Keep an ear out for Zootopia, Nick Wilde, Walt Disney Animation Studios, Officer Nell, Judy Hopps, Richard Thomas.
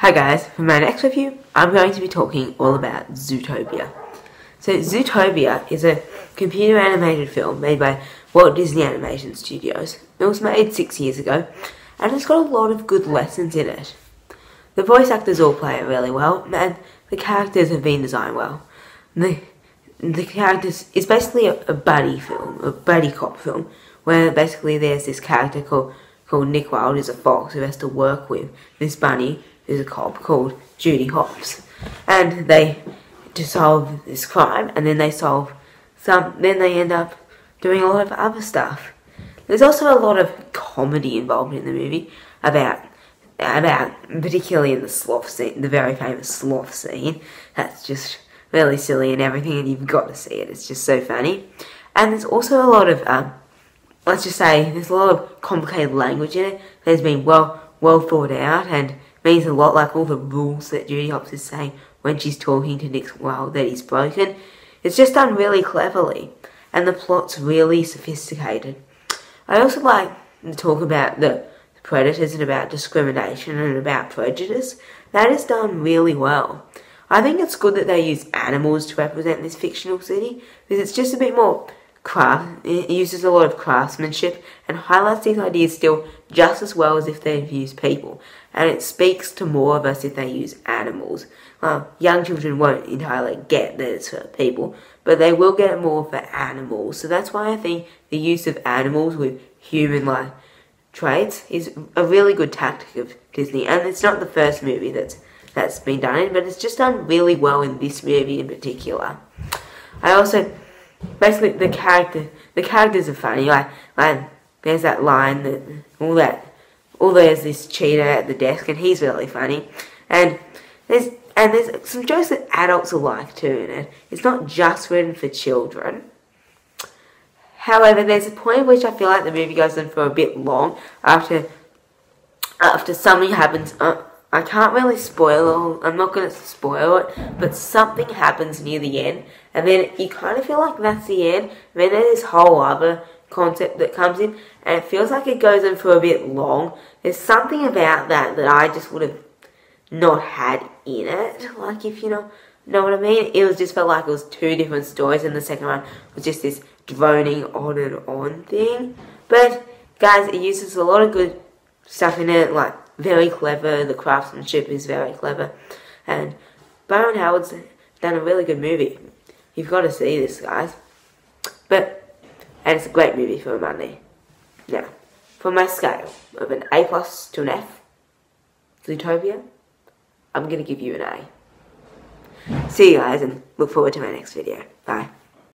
Hi guys, for my next review, I'm going to be talking all about Zootopia. So Zootopia is a computer animated film made by Walt Disney Animation Studios. It was made 6 years ago, and it's got a lot of good lessons in it. The voice actors all play it really well, and the characters have been designed well. The characters, it's basically a buddy film, a buddy cop film, where basically there's this character called Nick Wilde, who's a fox, who has to work with this bunny, who's a cop, called Judy Hopps, and they to solve this crime, and then they solve some, then they end up doing a lot of other stuff. There's also a lot of comedy involved in the movie, about particularly in the sloth scene, the very famous sloth scene. That's just really silly and everything, and you've got to see it. It's just so funny. And there's also a lot of, let's just say, there's a lot of complicated language in it that's been well thought out, and means a lot, like all the rules that Judy Hopps is saying when she's talking to Nick Wilde that he's broken. It's just done really cleverly, and the plot's really sophisticated. I also like to talk about the predators and about discrimination and about prejudice. That is done really well. I think it's good that they use animals to represent this fictional city, because it's just a bit more craft. It uses a lot of craftsmanship and highlights these ideas still just as well as if they've used people. And it speaks to more of us if they use animals. Well, young children won't entirely get that it's for people, but they will get it more for animals. So that's why I think the use of animals with human-like traits is a really good tactic of Disney. And it's not the first movie that's been done in, but it's just done really well in this movie in particular. I also, basically, the characters are funny. Like there's that line there's this cheater at the desk, and he's really funny. And there's some jokes that adults alike too in it. It's not just written for children. However, there's a point at which I feel like the movie goes on for a bit long after something happens. I can't really spoil it, I'm not going to spoil it, but something happens near the end, and then you kind of feel like that's the end, and then there's this whole other concept that comes in, and it feels like it goes on for a bit long. There's something about that I just would have not had in it, like, if you know what I mean. It was just felt like it was two different stories, and the second one was just this droning on and on thing. But, guys, it uses a lot of good stuff in it, like, very clever, the craftsmanship is very clever, and Byron Howard's done a really good movie. You've got to see this, guys. And it's a great movie for money. Now, for my scale of an A+ to an F, Zootopia, I'm going to give you an A. See you guys, and look forward to my next video. Bye.